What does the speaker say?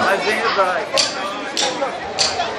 I think it's like